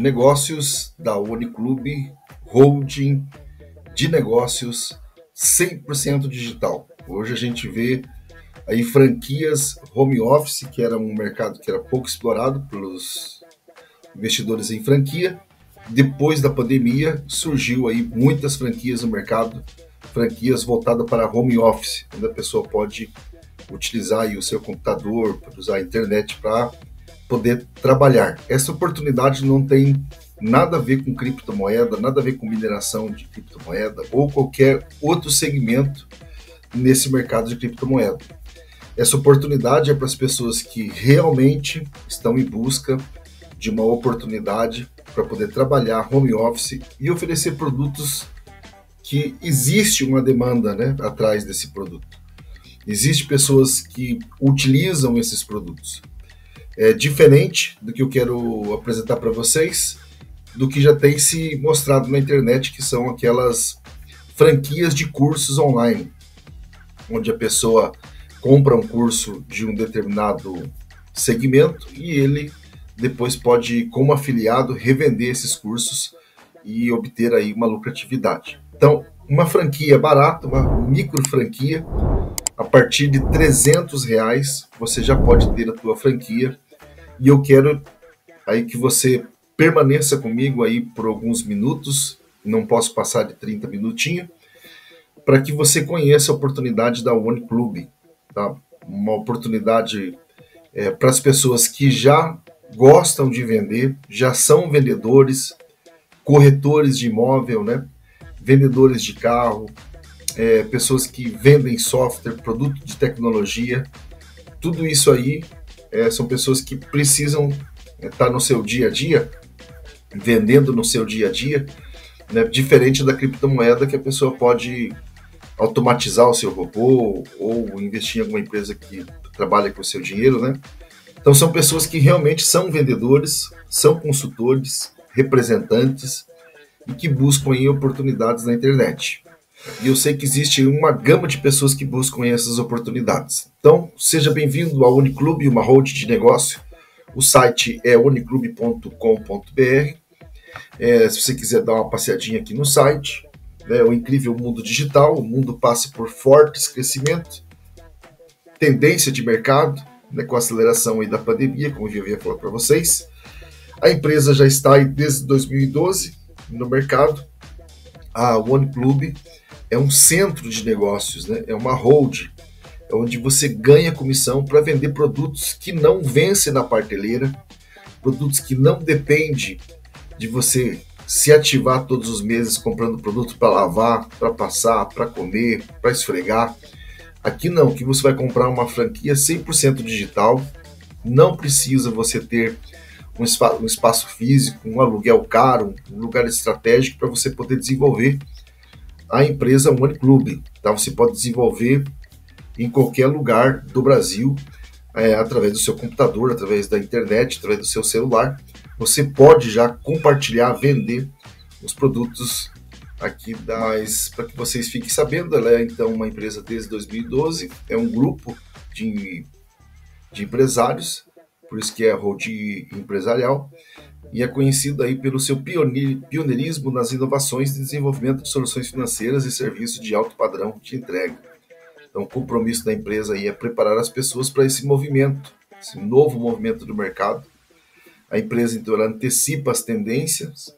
de negócios da OneClub Holding de negócios 100% digital. Hoje a gente vê aí franquias home office, que era um mercado que era pouco explorado pelos investidores em franquia. Depois da pandemia surgiu aí muitas franquias no mercado, franquias voltadas para home office, onde a pessoa pode utilizar aí o seu computador, pode usar a internet para poder trabalhar. Essa oportunidade não tem nada a ver com criptomoeda, nada a ver com mineração de criptomoeda ou qualquer outro segmento nesse mercado de criptomoeda. Essa oportunidade é para as pessoas que realmente estão em busca de uma oportunidade para poder trabalhar home office e oferecer produtos que existe uma demanda, né, atrás desse produto. Existem pessoas que utilizam esses produtos. É diferente do que eu quero apresentar para vocês, do que já tem se mostrado na internet, que são aquelas franquias de cursos online, onde a pessoa compra um curso de um determinado segmento e ele depois pode, como afiliado, revender esses cursos e obter aí uma lucratividade. Então, uma franquia barata, uma micro franquia, a partir de R$300 você já pode ter a tua franquia. E eu quero aí que você permaneça comigo aí por alguns minutos, não posso passar de 30 minutinhos, para que você conheça a oportunidade da OneClub, tá? Uma oportunidade para as pessoas que já gostam de vender, já são vendedores, corretores de imóvel, né? Vendedores de carro, pessoas que vendem software, produto de tecnologia, tudo isso aí são pessoas que precisam estar no seu dia a dia, vendendo no seu dia a dia, né? Diferente da criptomoeda, que a pessoa pode automatizar o seu robô ou investir em alguma empresa que trabalha com o seu dinheiro, né? Então são pessoas que realmente são vendedores, são consultores, representantes e que buscam aí oportunidades na internet. E eu sei que existe uma gama de pessoas que buscam essas oportunidades. Então seja bem-vindo ao OneClub, uma holding de negócio. O site é oneclub.com.br. Se você quiser dar uma passeadinha aqui no site, né, o incrível mundo digital, o mundo passa por fortes crescimentos, tendência de mercado, né, com a aceleração aí da pandemia, como eu já havia falado para vocês. A empresa já está aí desde 2012 no mercado. A OneClub é um centro de negócios, né, é uma holding, onde você ganha comissão para vender produtos que não vencem na prateleira, produtos que não dependem de você se ativar todos os meses comprando produto para lavar, para passar, para comer, para esfregar. Aqui não, que você vai comprar uma franquia 100% digital, não precisa você ter um espaço físico, um aluguel caro, um lugar estratégico para você poder desenvolver a empresa OneClub. Tá? Você pode desenvolver em qualquer lugar do Brasil, através do seu computador, através da internet, através do seu celular. Você pode já compartilhar, vender os produtos aqui. Mas para que vocês fiquem sabendo, ela é então uma empresa desde 2012, é um grupo de empresários, por isso que é holding empresarial, e é conhecida aí pelo seu pioneirismo nas inovações de desenvolvimento de soluções financeiras e serviços de alto padrão de entrega. Então, o compromisso da empresa aí é preparar as pessoas para esse movimento, esse novo movimento do mercado. A empresa, então, ela antecipa as tendências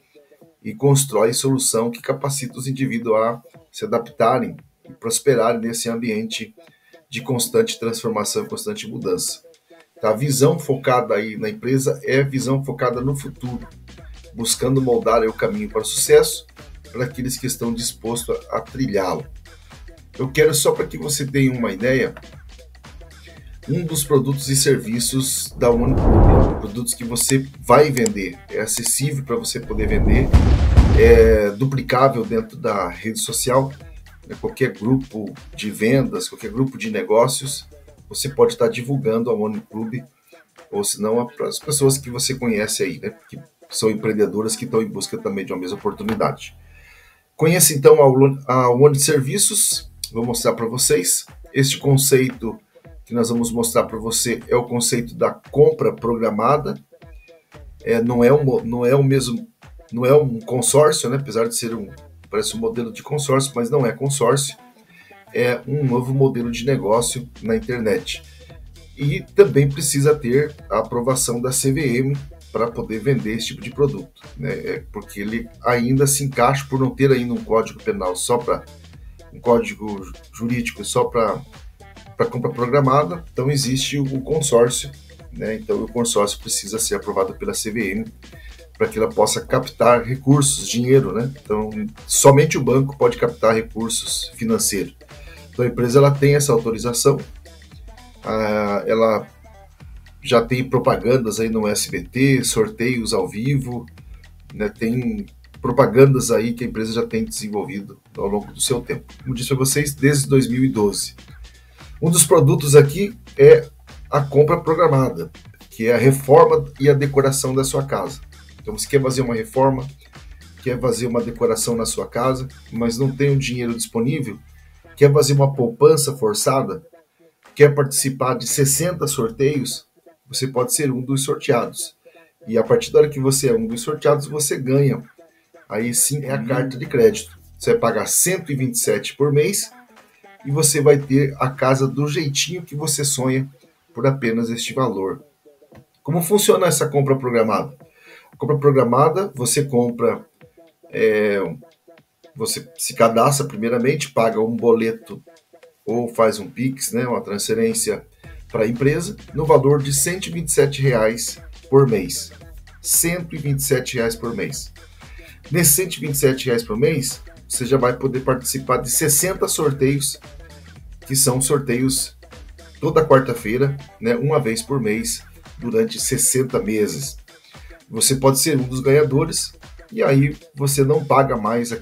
e constrói solução que capacita os indivíduos a se adaptarem e prosperarem nesse ambiente de constante transformação, constante mudança. Tá? A visão focada aí na empresa é a visão focada no futuro, buscando moldar o caminho para o sucesso para aqueles que estão dispostos a trilhá-lo. Eu quero só para que você tenha uma ideia, um dos produtos e serviços da OneClub, produtos que você vai vender, é acessível para você poder vender, é duplicável dentro da rede social, né? Qualquer grupo de vendas, qualquer grupo de negócios, você pode estar divulgando a OneClub, ou se não, as pessoas que você conhece aí, né? Que são empreendedoras que estão em busca também de uma mesma oportunidade. Conheça então a OneServiços. Vou mostrar para vocês. Este conceito que nós vamos mostrar para você é o conceito da compra programada. não é um consórcio, né? Apesar de ser parece um modelo de consórcio, mas não é consórcio, é um novo modelo de negócio na internet. E também precisa ter a aprovação da CVM para poder vender esse tipo de produto, né? Porque ele ainda se encaixa por não ter ainda um código penal só para um código jurídico só para compra programada. Então existe o consórcio, né? Então o consórcio precisa ser aprovado pela CVM para que ela possa captar recursos, dinheiro, né? Então somente o banco pode captar recursos financeiros. Então a empresa ela tem essa autorização, ela já tem propagandas aí no SBT, sorteios ao vivo, né? Tem propagandas aí que a empresa já tem desenvolvido ao longo do seu tempo. Como disse para vocês, desde 2012. Um dos produtos aqui é a compra programada, que é a reforma e a decoração da sua casa. Então, se quer fazer uma reforma, quer fazer uma decoração na sua casa, mas não tem o dinheiro disponível, quer fazer uma poupança forçada, quer participar de 60 sorteios, você pode ser um dos sorteados. E a partir da hora que você é um dos sorteados, você ganha. Aí sim é a carta de crédito. Você vai pagar 127 por mês e você vai ter a casa do jeitinho que você sonha por apenas este valor. Como funciona essa compra programada? A compra programada, você compra, você se cadastra primeiramente, paga um boleto ou faz um Pix, né, uma transferência para a empresa, no valor de R$ 127,00 por mês. R$ 127,00 por mês. Nesses R$ 127,00 por mês, você já vai poder participar de 60 sorteios, que são sorteios toda quarta-feira, né, uma vez por mês, durante 60 meses. Você pode ser um dos ganhadores e aí você não paga mais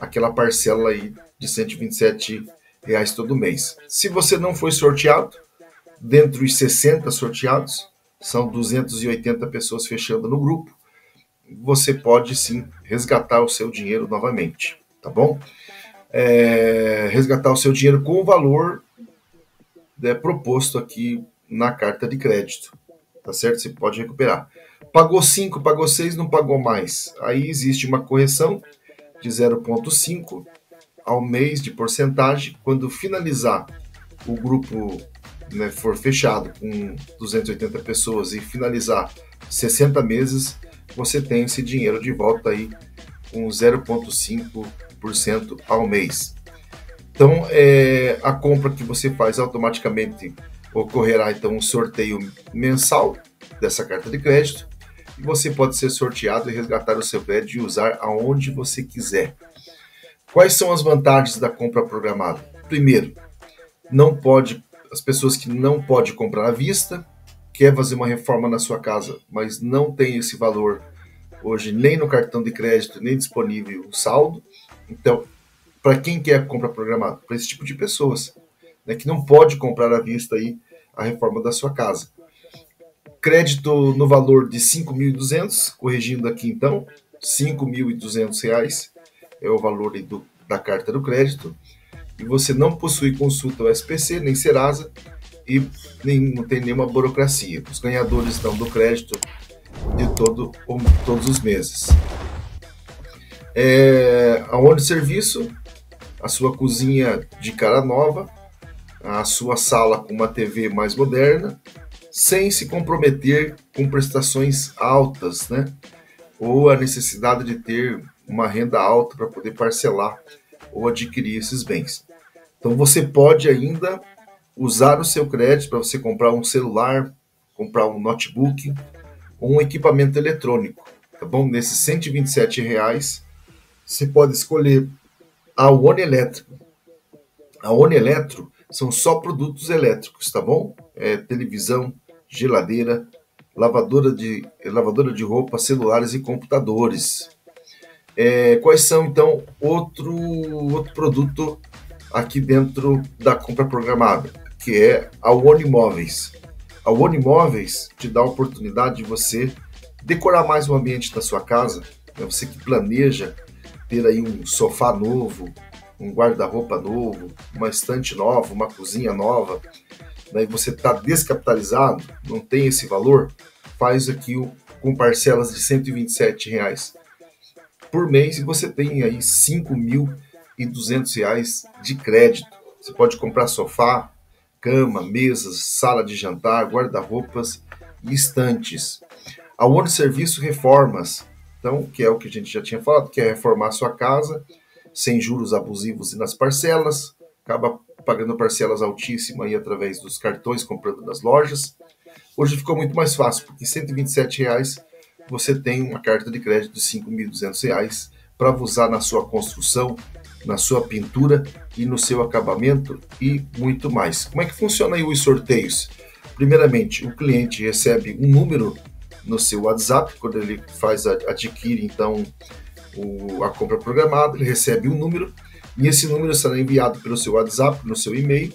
aquela parcela aí de R$ 127,00 todo mês. Se você não foi sorteado, dentro dos 60 sorteados, são 280 pessoas fechando no grupo, você pode sim resgatar o seu dinheiro novamente, tá bom? Resgatar o seu dinheiro com o valor proposto aqui na carta de crédito, tá certo? Você pode recuperar. Pagou 5, pagou 6, não pagou mais. Aí existe uma correção de 0,5 ao mês de porcentagem, quando finalizar o grupo, né, for fechado com 280 pessoas e finalizar 60 meses, você tem esse dinheiro de volta aí com 0,5% ao mês. Então, a compra que você faz automaticamente ocorrerá então um sorteio mensal dessa carta de crédito e você pode ser sorteado e resgatar o seu crédito e usar aonde você quiser. Quais são as vantagens da compra programada? Primeiro, as pessoas que não podem comprar à vista, quer fazer uma reforma na sua casa, mas não tem esse valor hoje nem no cartão de crédito, nem disponível o saldo. Então, para quem quer compra programada? Para esse tipo de pessoas, né, que não pode comprar à vista aí a reforma da sua casa. Crédito no valor de R$ 5.200, corrigindo aqui então, R$ 5.200 é o valor da carta do crédito. E você não possui consulta ao SPC, nem Serasa, e não tem nenhuma burocracia. Os ganhadores dão do crédito de todos os meses. A OneServiços, a sua cozinha de cara nova, a sua sala com uma TV mais moderna, sem se comprometer com prestações altas, né? Ou a necessidade de ter uma renda alta para poder parcelar ou adquirir esses bens. Então você pode ainda usar o seu crédito para você comprar um celular, comprar um notebook, um equipamento eletrônico, tá bom? Nesses R$ 127,00, você pode escolher a OneEletro. A OneEletro são só produtos elétricos, tá bom? Televisão, geladeira, lavadora de roupa, celulares e computadores. Quais são, então, outro produto aqui dentro da compra programada, que é a OneImóveis. A OneImóveis te dá a oportunidade de você decorar mais o ambiente da sua casa, né? Você que planeja ter aí um sofá novo, um guarda-roupa novo, uma estante nova, uma cozinha nova, né? E você está descapitalizado, não tem esse valor, faz aqui com parcelas de R$ 127 por mês e você tem aí R$ 5.200 de crédito. Você pode comprar sofá, cama, mesas, sala de jantar, guarda-roupas e estantes. A OneServiço Reformas, então, que é o que a gente já tinha falado, que é reformar a sua casa sem juros abusivos e nas parcelas, acaba pagando parcelas altíssimas aí através dos cartões, comprando nas lojas. Hoje ficou muito mais fácil, porque R$ 127 você tem uma carta de crédito de R$ 5.200 para usar na sua construção, na sua pintura e no seu acabamento e muito mais. Como é que funciona aí os sorteios? Primeiramente, o cliente recebe um número no seu WhatsApp, quando ele adquire então a compra programada, ele recebe um número e esse número será enviado pelo seu WhatsApp, no seu e-mail,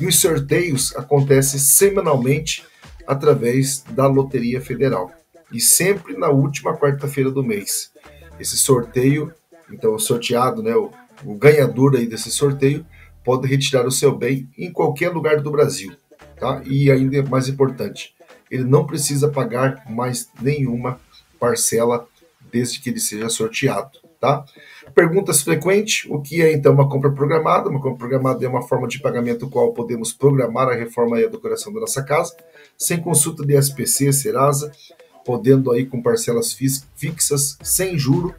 e os sorteios acontecem semanalmente através da Loteria Federal e sempre na última quarta-feira do mês. Esse sorteio, então o sorteado, né, o ganhador aí desse sorteio pode retirar o seu bem em qualquer lugar do Brasil, tá? E ainda mais importante, ele não precisa pagar mais nenhuma parcela desde que ele seja sorteado, tá? Perguntas frequentes: o que é então uma compra programada? Uma compra programada é uma forma de pagamento qual podemos programar a reforma e a decoração da nossa casa, sem consulta de SPC, Serasa, podendo aí com parcelas fixas, sem juro,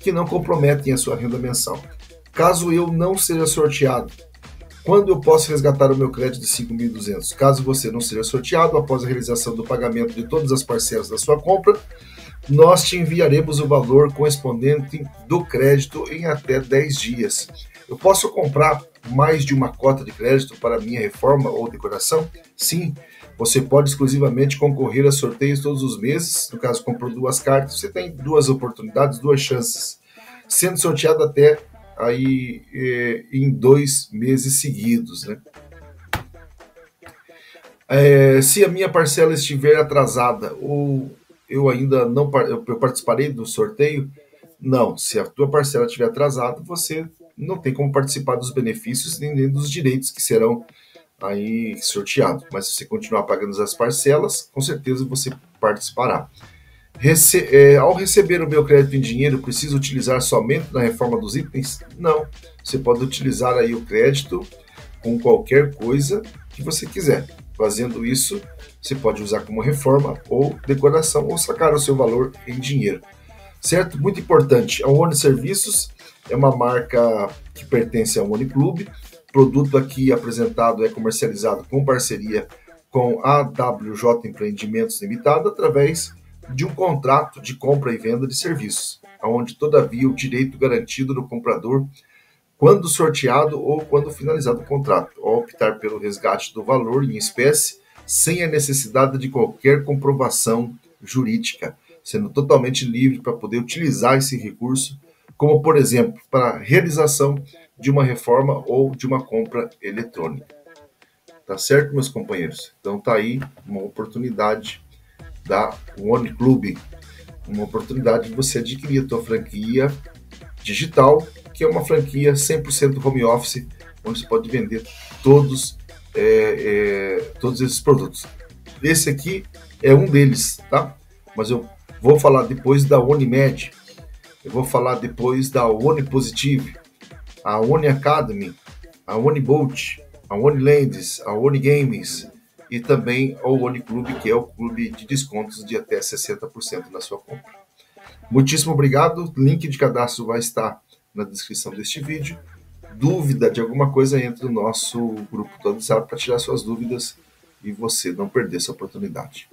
que não comprometem a sua renda mensal. Caso eu não seja sorteado, quando eu posso resgatar o meu crédito de R$ 5.200? Caso você não seja sorteado, após a realização do pagamento de todas as parcelas da sua compra, nós te enviaremos o valor correspondente do crédito em até 10 dias. Eu posso comprar mais de uma cota de crédito para minha reforma ou decoração? Sim, você pode exclusivamente concorrer a sorteios todos os meses. No caso, comprou duas cartas, você tem duas oportunidades, duas chances, sendo sorteado até aí em 2 meses seguidos, né? Se a minha parcela estiver atrasada ou eu ainda não participarei do sorteio, não. Se a tua parcela estiver atrasada, você não tem como participar dos benefícios nem dos direitos que serão aí sorteados. Mas se você continuar pagando as parcelas, com certeza você participará. Ao receber o meu crédito em dinheiro, preciso utilizar somente na reforma dos itens? Não, você pode utilizar aí o crédito com qualquer coisa que você quiser. Fazendo isso, você pode usar como reforma ou decoração ou sacar o seu valor em dinheiro, certo? Muito importante, a OneServiços é uma marca que pertence ao OneClub. O produto aqui apresentado é comercializado com parceria com a WJ Empreendimentos Limitada através de um contrato de compra e venda de serviços, onde, todavia, o direito garantido do comprador, quando sorteado ou quando finalizado o contrato, ao optar pelo resgate do valor em espécie, sem a necessidade de qualquer comprovação jurídica, sendo totalmente livre para poder utilizar esse recurso, como, por exemplo, para a realização de uma reforma ou de uma compra eletrônica. Tá certo, meus companheiros? Então, tá aí uma oportunidade da OneClub, uma oportunidade de você adquirir a tua franquia digital, que é uma franquia 100% home office, onde você pode vender todos esses produtos. Esse aqui é um deles, tá? Mas eu vou falar depois da OneMed, eu vou falar depois da OnePositive, a OneAcademy, a OneBolt, a OneLands, a OneGames, e também ao OneClub, que é o clube de descontos de até 60% na sua compra. Muitíssimo obrigado, link de cadastro vai estar na descrição deste vídeo. Dúvida de alguma coisa, entra no nosso grupo do WhatsApp para tirar suas dúvidas e você não perder essa oportunidade.